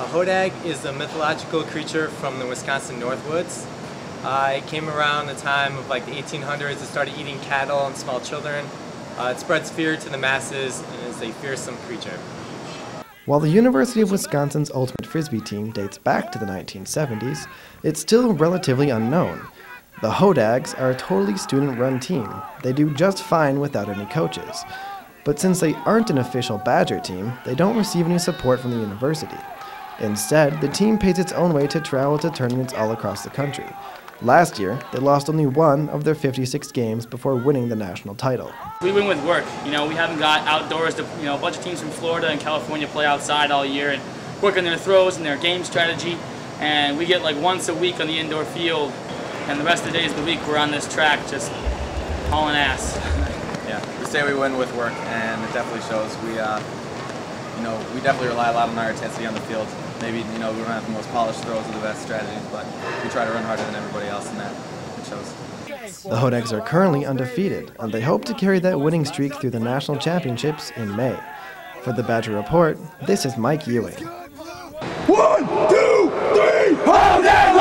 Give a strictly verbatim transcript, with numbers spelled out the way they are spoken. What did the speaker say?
A hodag is a mythological creature from the Wisconsin Northwoods. Uh, it came around the time of like the eighteen hundreds. It started eating cattle and small children. Uh, it spreads fear to the masses and is a fearsome creature. While the University of Wisconsin's Ultimate Frisbee team dates back to the nineteen seventies, it's still relatively unknown. The Hodags are a totally student-run team. They do just fine without any coaches. But since they aren't an official Badger team, they don't receive any support from the university. Instead, the team pays its own way to travel to tournaments all across the country. Last year, they lost only one of their fifty-six games before winning the national title. We win with work. You know, we haven't got outdoors. To, you know, a bunch of teams from Florida and California play outside all year and work on their throws and their game strategy. And we get like once a week on the indoor field, and the rest of the days of the week we're on this track just hauling ass. Yeah, we say we win with work, and it definitely shows. We, uh, you know, we definitely rely a lot on our intensity on the field. Maybe, you know, we don't have the most polished throws or the best strategies, but we try to run harder than everybody else, and that it shows. The Hodags are currently undefeated, and they hope to carry that winning streak through the national championships in May. For the Badger Report, this is Mike Ewing. One, two, three, Hodags!